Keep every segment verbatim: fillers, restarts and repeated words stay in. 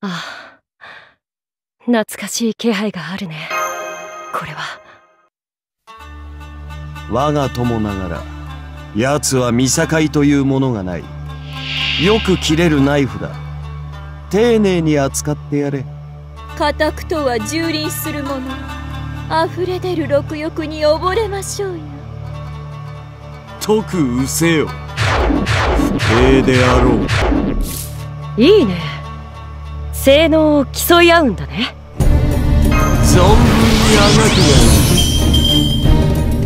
ああ、懐かしい気配があるね。これは我が友ながら奴は見境というものがない。よく切れるナイフだ。丁寧に扱ってやれ。固くとは蹂躙するもの。溢れ出る六欲に溺れましょうよ。特うせよ。不敬であろう。いいね。性能を競い合うんだね。存分にあが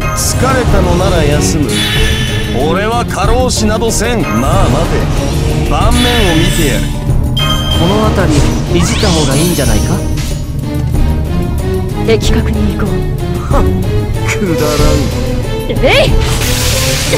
くがいい。疲れたのなら休む。俺は過労死などせん。まあ待て。盤面を見てやる。この辺りいじった方がいいんじゃないか。的確に行こう。はっ、くだらん。えい天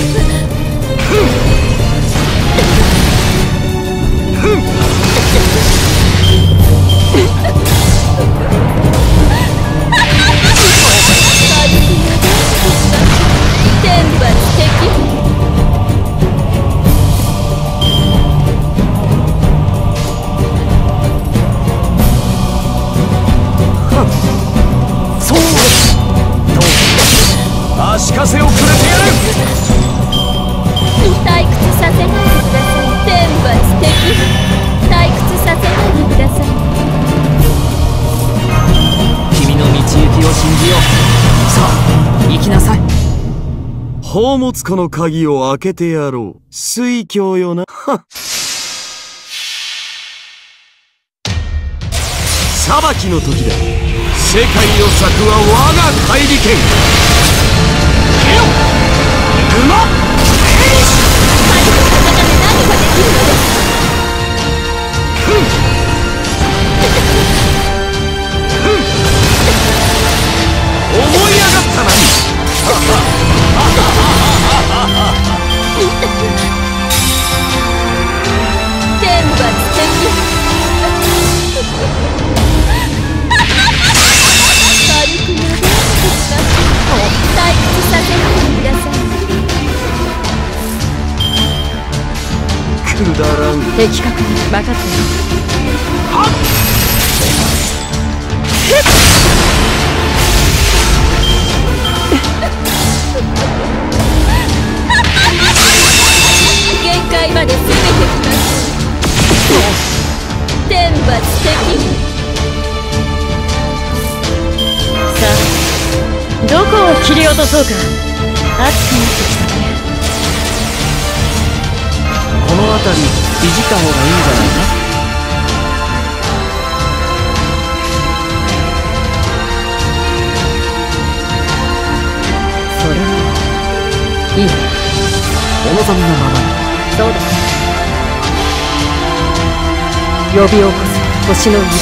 罰的。足かせをくれてやる。退屈させないでください。天罰的。退屈させないでください。君の道行きを信じよう。さあ行きなさい。宝物庫の鍵を開けてやろう。水鏡よな。裁きの時だ。世界を咲くは我が怪力剣。馬！天使！怪力の中で何ができるのですか？思い上がったな。天罰的。軽くなで。退屈させないでください。くだらん。的確に分かったよ。はっ限界まで攻めてきます。天罰的。さあどこを切り落とそうか。熱くなってきたね。この辺りいじった方がいいんじゃないか。それはいいね。お望みのままに。そうだ。呼び起こす星の息吹。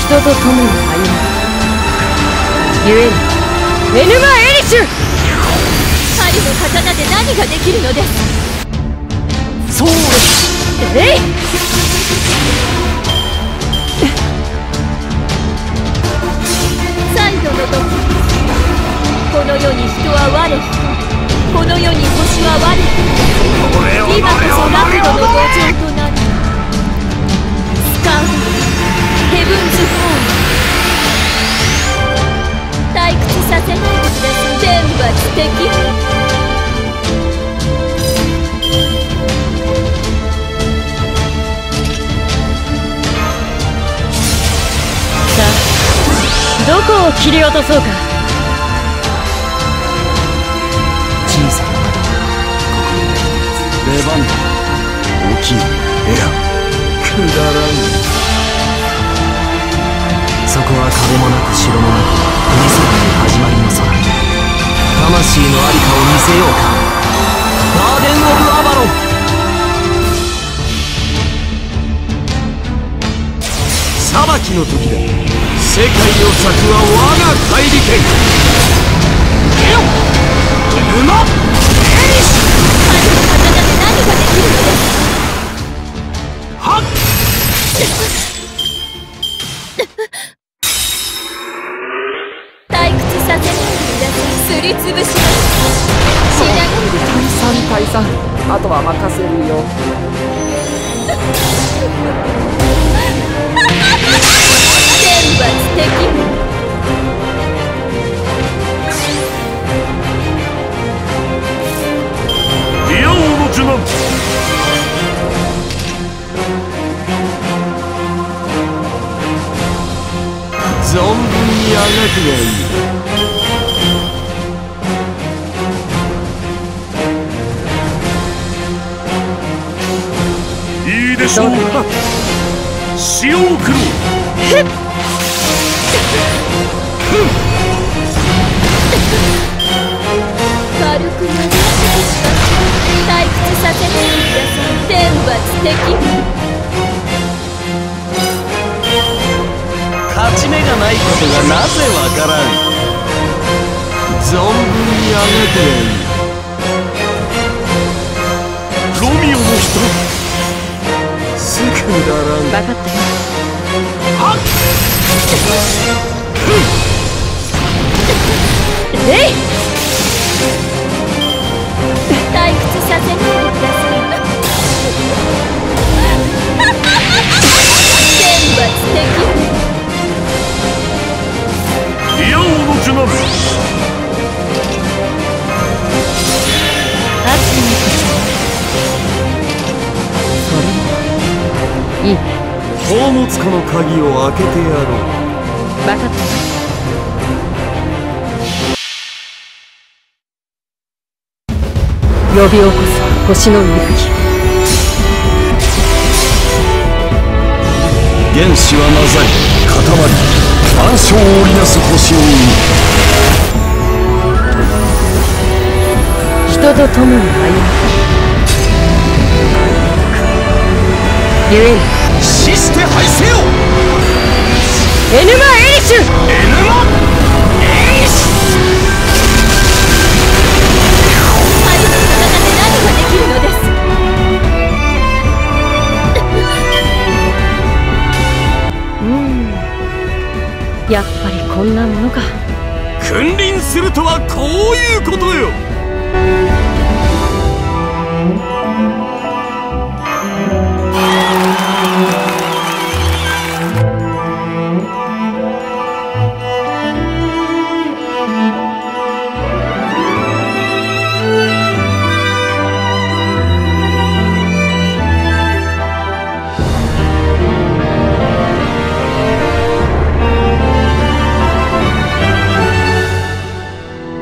人と共に歩むゆえにエヌマエリシュ。針の刀で何ができるのです。そうだ。えい再度の時。この世に人は我人。この世に星は我人。今こそラクドの土壌となる。スカウトヘブンズホーム。退屈させないでください。天罰的。さあどこを切り落とそうか。小さな窓がここにあります。出番だ。大きい。いやくだらん。そこは壁もなく城もなく。始まりの空。魂の在りかを見せようか。ガーデン・オブ・アバロン。裁きの時だ。世界を咲くは我が怪力剣。ゲロッ馬エリシ。彼の刀で何ができるのです。はっ塗りつぶします。退散退散。あとは任せるよ。いいでしょうか。潮を送ろう。軽く流してしまった退屈させてください。天罰的。勝ち目がないことがなぜわからん。存分にあげて。ロミオの人。すぐだらん。分かったよ。はっ。えい。退屈させてください。天罰的。イオウのジュナル。それいい。宝物庫の鍵を開けてやろう。わかった。呼び起こす星の息吹。原子は混ざり固まり、暗礁を織りなす星の息。人と共に歩む。ゆえに死して敗せよ。エヌマエリシュ。エヌマやっぱりこんなものか。君臨するとはこういうことよ。